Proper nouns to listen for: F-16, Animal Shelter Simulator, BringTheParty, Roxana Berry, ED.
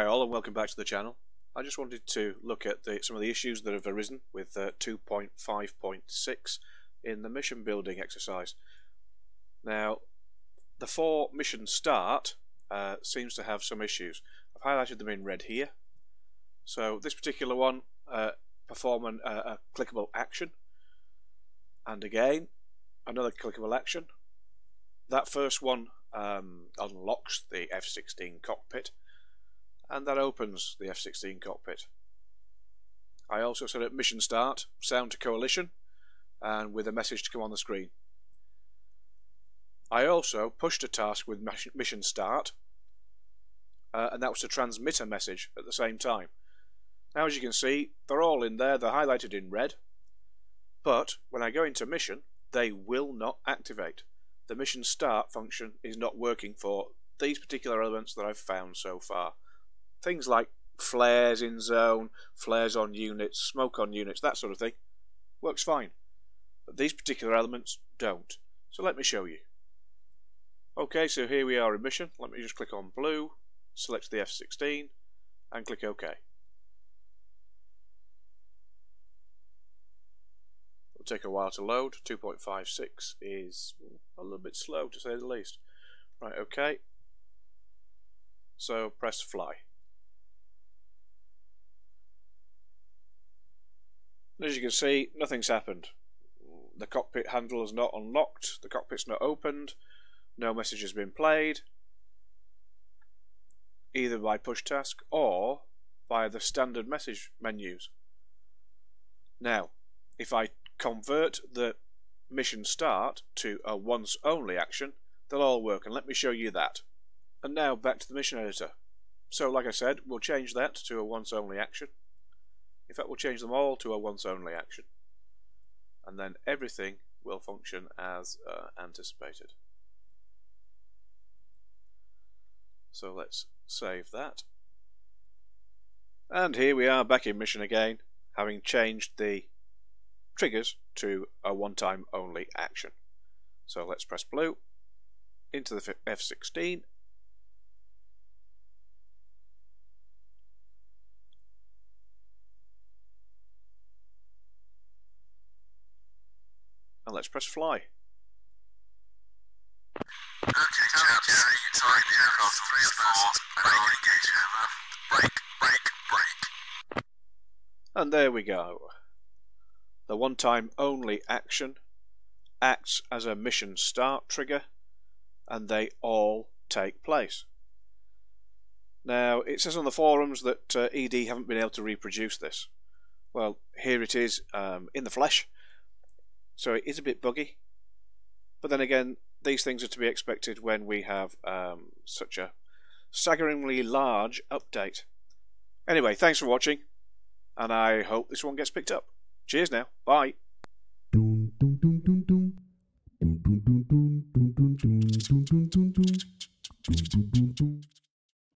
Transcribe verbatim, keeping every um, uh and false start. Hi all and welcome back to the channel. I just wanted to look at the, some of the issues that have arisen with uh, two point five point six in the mission building exercise. Now the four mission start uh, seems to have some issues. I've highlighted them in red here. So this particular one, uh, perform an, uh, a clickable action, and again another clickable action. That first one um, unlocks the F sixteen cockpit, and that opens the F sixteen cockpit. I also set up mission start, sound to coalition, and with a message to come on the screen. I also pushed a task with mission start, uh, and that was to transmit a message at the same time. Now as you can see, they're all in there, they're highlighted in red, but when I go into mission, they will not activate. The mission start function is not working for these particular elements that I've found so far. Things like flares in zone, flares on units, smoke on units, that sort of thing, works fine. But these particular elements don't. So let me show you. Okay, so here we are in mission. Let me just click on blue, select the F sixteen, and click OK. It'll take a while to load. two point five six is a little bit slow, to say the least. Right, OK. So press fly. As you can see, nothing's happened. The cockpit handle is not unlocked, the cockpit's not opened, no message has been played, either by push task or by the standard message menus. Now, if I convert the mission start to a once only action, they'll all work, and let me show you that. And now back to the mission editor. So like I said, we'll change that to a once only action. In fact, we'll change them all to a once-only action, and then everything will function as uh, anticipated. So let's save that. And here we are back in mission again, having changed the triggers to a one-time only action. So let's press blue into the F sixteen. And let's press fly. Okay, chaps, inside the aircraft three four, and engage hammer. Break, break, break. And there we go. The one-time only action acts as a mission start trigger, and they all take place. Now, it says on the forums that uh, E D haven't been able to reproduce this. Well, here it is um, in the flesh. So it is a bit buggy, but then again, these things are to be expected when we have um, such a staggeringly large update. Anyway, thanks for watching, and I hope this one gets picked up. Cheers now, bye!